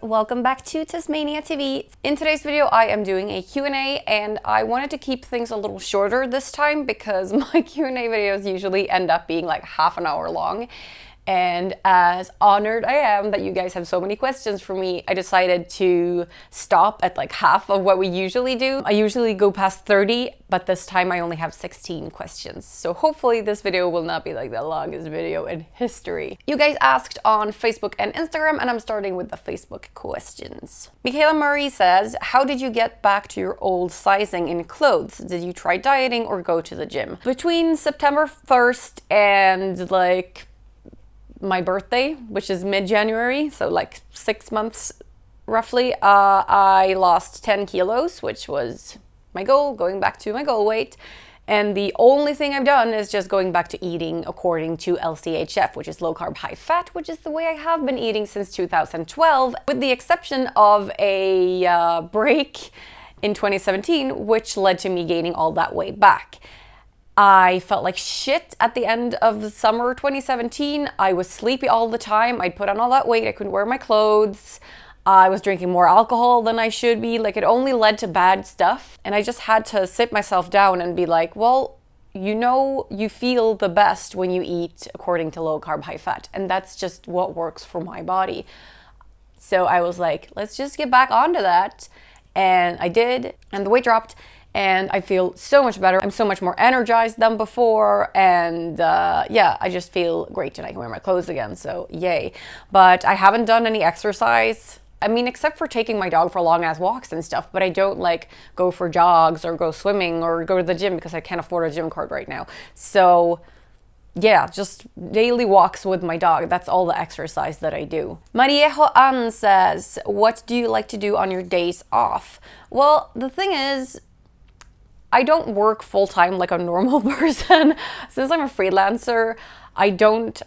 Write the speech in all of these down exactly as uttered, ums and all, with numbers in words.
guys, welcome back to TezManiaTV. In today's video I am doing a Q and A, and I wanted to keep things a little shorter this time because my Q and A videos usually end up being like half an hour long, and as honored I am that you guys have so many questions for me, I decided to stop at like half of what we usually do. I usually go past thirty, but this time I only have sixteen questions, so hopefully this video will not be like the longest video in history. You guys asked on Facebook and Instagram, and I'm starting with the Facebook questions. Michaela Marie says, how did you get back to your old sizing in clothes? Did you try dieting or go to the gym? Between September first and like my birthday, which is mid-January, so like six months roughly, uh, I lost ten kilos, which was my goal, going back to my goal weight. And the only thing I've done is just going back to eating according to L C H F, which is low carb, high fat, which is the way I have been eating since two thousand twelve, with the exception of a uh, break in twenty seventeen, which led to me gaining all that way back. I felt like shit at the end of summer twenty seventeen. I was sleepy all the time. I'd put on all that weight. I couldn't wear my clothes. I was drinking more alcohol than I should be. Like, it only led to bad stuff. And I just had to sit myself down and be like, well, you know, you feel the best when you eat according to low carb, high fat. And that's just what works for my body. So I was like, let's just get back onto that. And I did. And the weight dropped. And I feel so much better. I'm so much more energized than before. And uh, yeah, I just feel great, and I can wear my clothes again, so yay. But I haven't done any exercise. I mean, except for taking my dog for long ass walks and stuff, but I don't like go for jogs or go swimming or go to the gym because I can't afford a gym card right now. So yeah, just daily walks with my dog. That's all the exercise that I do. Maria Joan says, what do you like to do on your days off? Well, the thing is, I don't work full-time like a normal person. Since I'm a freelancer, I don't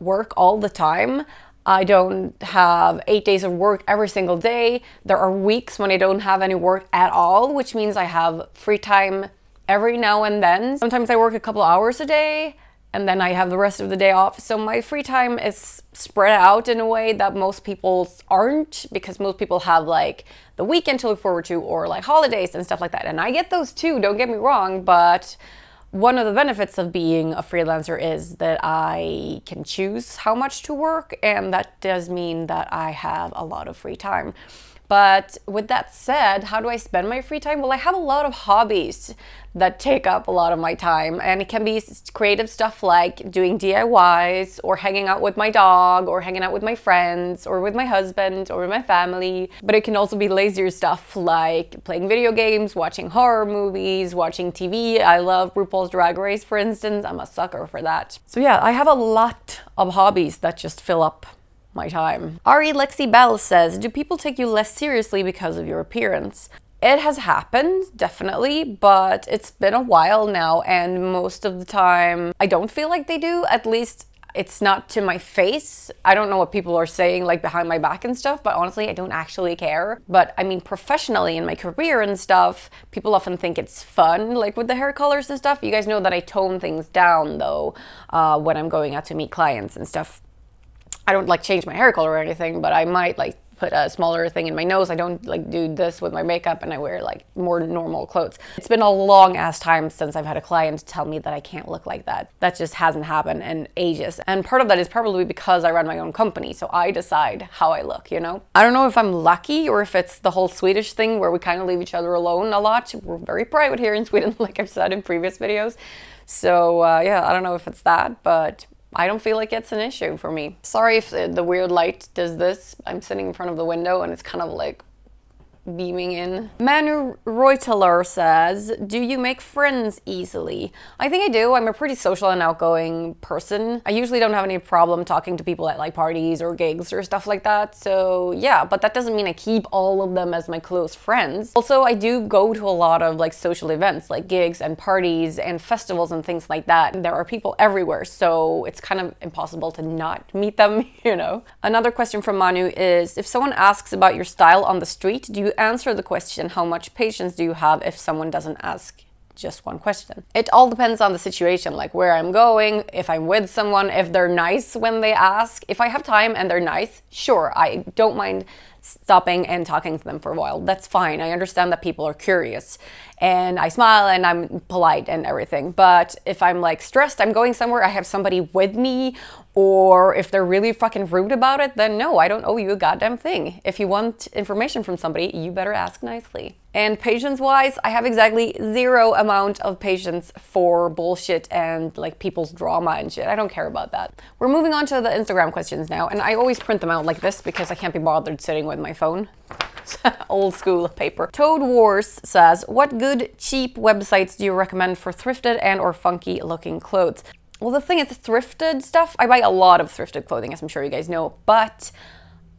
work all the time. I don't have eight days of work every single day. There are weeks when I don't have any work at all, which means I have free time every now and then. Sometimes I work a couple hours a day, and then I have the rest of the day off. So my free time is spread out in a way that most people's aren't, because most people have like the weekend to look forward to, or like holidays and stuff like that. And I get those too, don't get me wrong, but one of the benefits of being a freelancer is that I can choose how much to work, and that does mean that I have a lot of free time. But with that said, how do I spend my free time? Well, I have a lot of hobbies that take up a lot of my time, and it can be creative stuff like doing D I Ys, or hanging out with my dog, or hanging out with my friends, or with my husband, or with my family. But it can also be lazier stuff like playing video games, watching horror movies, watching T V. I love RuPaul's Drag Race, for instance. I'm a sucker for that. So yeah, I have a lot of hobbies that just fill up my time. Ari Lexi Bell says, do people take you less seriously because of your appearance? It has happened, definitely, but it's been a while now, and most of the time I don't feel like they do. At least it's not to my face. I don't know what people are saying like behind my back and stuff, but honestly I don't actually care. But I mean, professionally in my career and stuff, people often think it's fun, like with the hair colors and stuff. You guys know that I tone things down though uh, when I'm going out to meet clients and stuff. I don't like change my hair color or anything, but I might like put a smaller thing in my nose. I don't like do this with my makeup, and I wear like more normal clothes. It's been a long ass time since I've had a client tell me that I can't look like that. That just hasn't happened in ages. And part of that is probably because I run my own company, so I decide how I look, you know? I don't know if I'm lucky or if it's the whole Swedish thing where we kind of leave each other alone a lot. We're very private here in Sweden, like I've said in previous videos. So uh, yeah, I don't know if it's that, but I don't feel like it's an issue for me. Sorry if the weird light does this. I'm sitting in front of the window and it's kind of like beaming in. Manu Reuteler says, do you make friends easily? I think I do. I'm a pretty social and outgoing person. I usually don't have any problem talking to people at like parties or gigs or stuff like that. So yeah, but that doesn't mean I keep all of them as my close friends. Also, I do go to a lot of like social events, like gigs and parties and festivals and things like that. And there are people everywhere, so it's kind of impossible to not meet them, you know? Another question from Manu is, if someone asks about your style on the street, do you answer the question, how much patience do you have if someone doesn't ask just one question. It all depends on the situation, like where I'm going, if I'm with someone, if they're nice when they ask. If I have time and they're nice, sure, I don't mind stopping and talking to them for a while. That's fine. I understand that people are curious and I smile and I'm polite and everything. But if I'm like stressed, I'm going somewhere, I have somebody with me, or if they're really fucking rude about it, then no, I don't owe you a goddamn thing. If you want information from somebody, you better ask nicely. And patience wise, I have exactly zero amount of patience for bullshit and like people's drama and shit. I don't care about that. We're moving on to the Instagram questions now, and I always print them out like this because I can't be bothered sitting with my phone. Old school paper. Toad Wars says, what good cheap websites do you recommend for thrifted and or funky looking clothes? Well, the thing is, thrifted stuff, I buy a lot of thrifted clothing, as I'm sure you guys know, but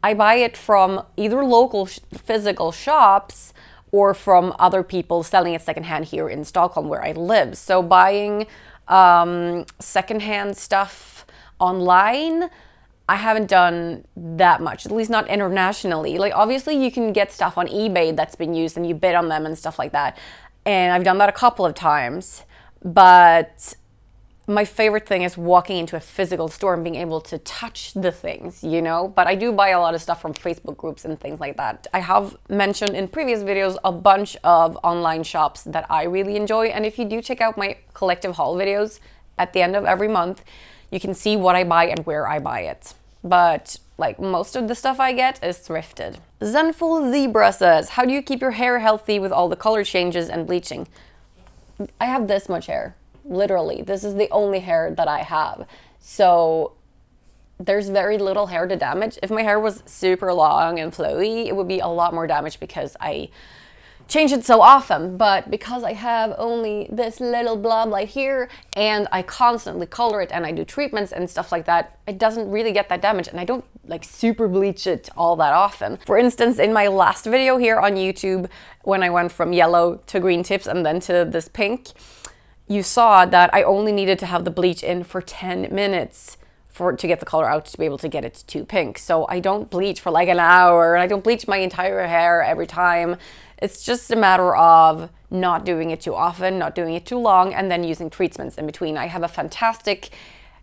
I buy it from either local sh physical shops or from other people selling it secondhand here in Stockholm where I live. So buying um, secondhand stuff online, I haven't done that much, at least not internationally. Like obviously you can get stuff on eBay that's been used and you bid on them and stuff like that. And I've done that a couple of times, but my favorite thing is walking into a physical store and being able to touch the things, you know? But I do buy a lot of stuff from Facebook groups and things like that. I have mentioned in previous videos a bunch of online shops that I really enjoy. And if you do check out my collective haul videos at the end of every month, you can see what I buy and where I buy it. But like most of the stuff I get is thrifted. Zenful Zebra says, how do you keep your hair healthy with all the color changes and bleaching? I have this much hair. Literally, this is the only hair that I have, so there's very little hair to damage. If my hair was super long and flowy, it would be a lot more damage because I change it so often, but because I have only this little blob right here and I constantly color it and I do treatments and stuff like that, it doesn't really get that damage, and I don't like super bleach it all that often. For instance, in my last video here on YouTube, when I went from yellow to green tips and then to this pink, you saw that I only needed to have the bleach in for ten minutes for to get the color out to be able to get it to pink. So I don't bleach for like an hour. I don't bleach my entire hair every time. It's just a matter of not doing it too often, not doing it too long, and then using treatments in between. I have a fantastic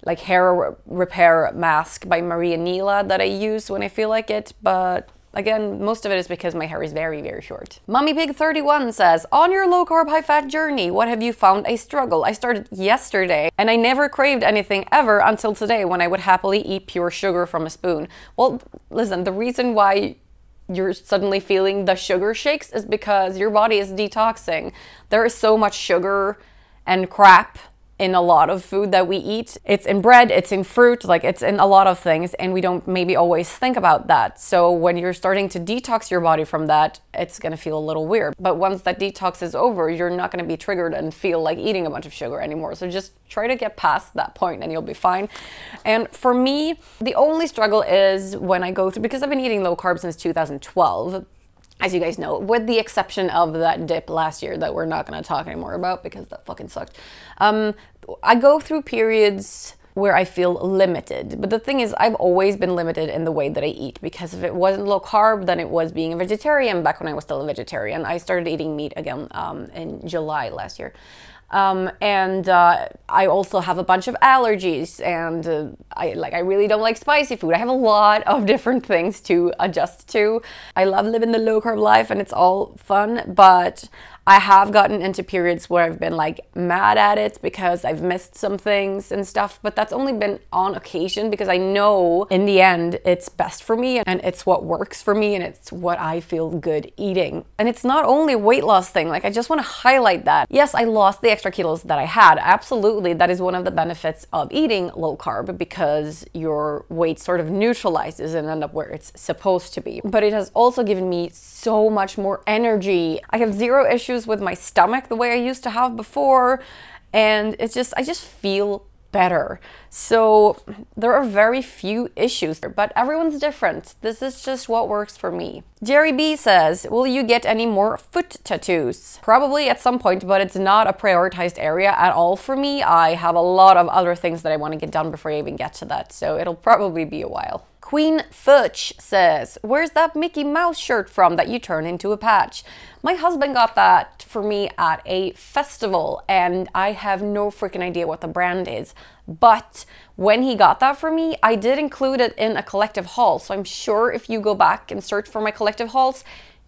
like hair repair mask by Maria Nila that I use when I feel like it, but again, most of it is because my hair is very, very short. Mummy Pig thirty-one says, on your low-carb, high-fat journey, what have you found a struggle? I started yesterday, and I never craved anything ever until today when I would happily eat pure sugar from a spoon. Well, listen, the reason why you're suddenly feeling the sugar shakes is because your body is detoxing. There is so much sugar and crap in a lot of food that we eat. It's in bread, it's in fruit, like it's in a lot of things, and we don't maybe always think about that. So when you're starting to detox your body from that, it's gonna feel a little weird. But once that detox is over, you're not gonna be triggered and feel like eating a bunch of sugar anymore. So just try to get past that point and you'll be fine. And for me, the only struggle is when I go through, because I've been eating low carb since two thousand twelve, as you guys know, with the exception of that dip last year that we're not gonna talk anymore about because that fucking sucked. Um, I go through periods where I feel limited, but the thing is I've always been limited in the way that I eat, because if it wasn't low carb, then it was being a vegetarian back when I was still a vegetarian. I started eating meat again um, in July last year. Um, and uh, I also have a bunch of allergies, and uh, I like I really don't like spicy food. I have a lot of different things to adjust to. I love living the low-carb life and it's all fun, but I have gotten into periods where I've been like mad at it because I've missed some things and stuff, but that's only been on occasion because I know in the end it's best for me and it's what works for me and it's what I feel good eating. And it's not only a weight loss thing, like I just want to highlight that. Yes, I lost the extra kilos that I had, absolutely, that is one of the benefits of eating low carb, because your weight sort of neutralizes and end up where it's supposed to be. But it has also given me so much more energy. I have zero issues with my stomach the way I used to have before, and it's just I just feel better. So there are very few issues, but everyone's different. This is just what works for me. Jerry B says, will you get any more foot tattoos? Probably at some point, but it's not a prioritized area at all for me. I have a lot of other things that I want to get done before I even get to that, so it'll probably be a while. Queen Fudge says, where's that Mickey Mouse shirt from that you turn into a patch? My husband got that for me at a festival and I have no freaking idea what the brand is. But when he got that for me, I did include it in a collective haul. So I'm sure if you go back and search for my collective hauls,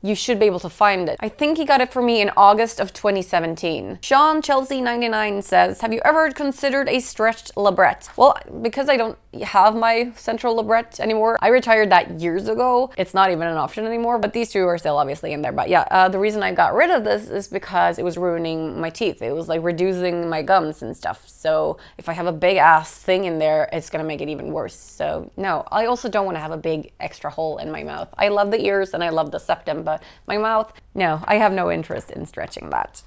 you should be able to find it. I think he got it for me in August of twenty seventeen. Sean Chelsea ninety-nine says, have you ever considered a stretched labret? Well, because I don't have my central labret anymore, I retired that years ago. It's not even an option anymore, but these two are still obviously in there. But yeah, uh, the reason I got rid of this is because it was ruining my teeth. It was like reducing my gums and stuff. So if I have a big ass thing in there, it's gonna make it even worse. So no, I also don't wanna have a big extra hole in my mouth. I love the ears and I love the septum, but my mouth, no, I have no interest in stretching that.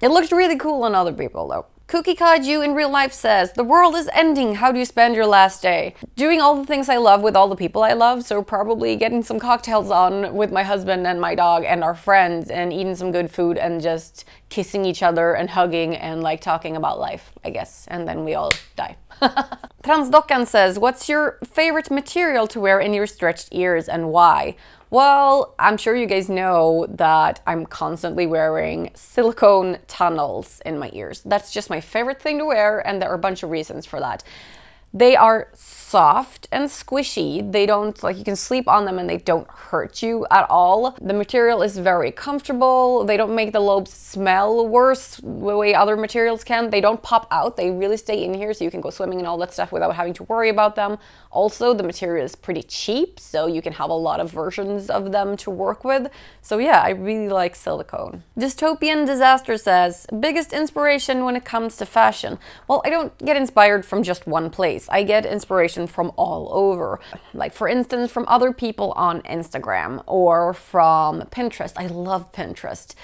It looks really cool on other people though. Cookie Kaiju in real life says, the world is ending, how do you spend your last day? Doing all the things I love with all the people I love, so probably getting some cocktails on with my husband and my dog and our friends and eating some good food and just kissing each other and hugging and like talking about life, I guess. And then we all die. Transdockan says, what's your favorite material to wear in your stretched ears and why? Well, I'm sure you guys know that I'm constantly wearing silicone tunnels in my ears. That's just my favorite thing to wear, and there are a bunch of reasons for that. They are soft and squishy. They don't, like, you can sleep on them and they don't hurt you at all. The material is very comfortable. They don't make the lobes smell worse the way other materials can. They don't pop out. They really stay in here, so you can go swimming and all that stuff without having to worry about them. Also, the material is pretty cheap, so you can have a lot of versions of them to work with. So yeah, I really like silicone. Dystopian Disaster says, biggest inspiration when it comes to fashion? Well, I don't get inspired from just one place. I get inspiration from all over, like for instance from other people on Instagram or from Pinterest. I love Pinterest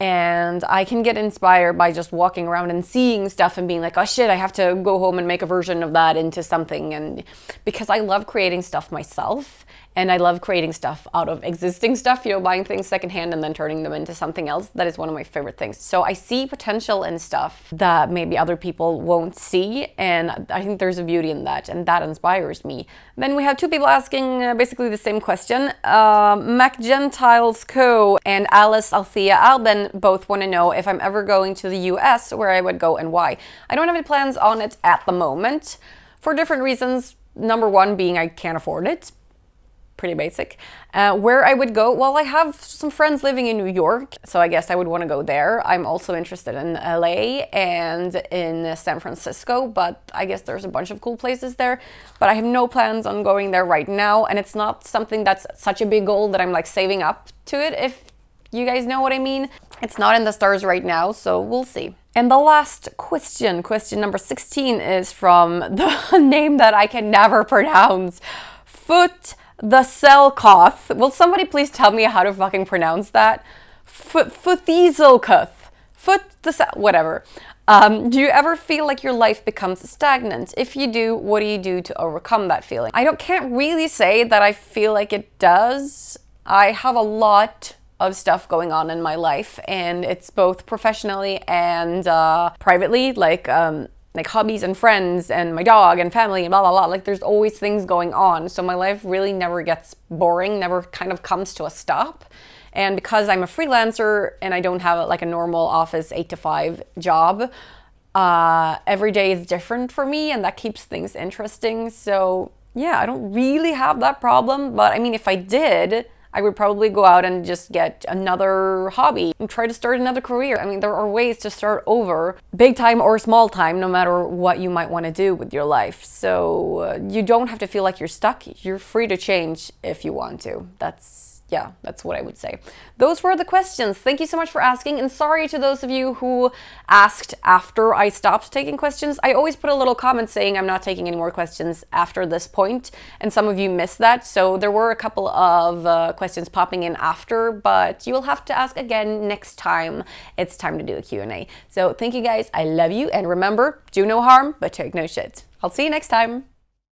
and I can get inspired by just walking around and seeing stuff and being like, oh shit, I have to go home and make a version of that into something. And because I love creating stuff myself and I love creating stuff out of existing stuff, you know, buying things secondhand and then turning them into something else, that is one of my favorite things. So I see potential in stuff that maybe other people won't see, and I think there's a beauty in that, and that inspires me. Then we have two people asking uh, basically the same question. Uh, Mac Gentiles Co and Alice Althea Alban both want to know if I'm ever going to the U S, where I would go and why. I don't have any plans on it at the moment for different reasons. Number one being I can't afford it. Pretty basic. Uh, where I would go? Well, I have some friends living in New York, so I guess I would want to go there. I'm also interested in L A and in San Francisco, but I guess there's a bunch of cool places there. But I have no plans on going there right now, and it's not something that's such a big goal that I'm like saving up to it, if you guys know what I mean. It's not in the stars right now, so we'll see. And the last question, question number sixteen, is from the name that I can never pronounce. Foot the Selkoth. Will somebody please tell me how to fucking pronounce that? Foot Futhizelkoth. Foot the Sel, whatever. Um, do you ever feel like your life becomes stagnant? If you do, what do you do to overcome that feeling? I don't can't really say that I feel like it does. I have a lot of stuff going on in my life, and it's both professionally and uh, privately, like um, like hobbies and friends and my dog and family and blah blah blah. Like there's always things going on, so my life really never gets boring, never kind of comes to a stop. And because I'm a freelancer and I don't have like a normal office eight to five job, uh, every day is different for me, and that keeps things interesting. So yeah, I don't really have that problem, but I mean, if I did, I would probably go out and just get another hobby and try to start another career. I mean, there are ways to start over, big time or small time, no matter what you might want to do with your life. So uh, you don't have to feel like you're stuck. You're free to change if you want to. That's, yeah, that's what I would say. Those were the questions. Thank you so much for asking, and sorry to those of you who asked after I stopped taking questions. I always put a little comment saying I'm not taking any more questions after this point, and some of you missed that. So there were a couple of uh, questions popping in after, but you will have to ask again next time it's time to do a Q and A. So thank you guys. I love you, and remember, do no harm, but take no shit. I'll see you next time.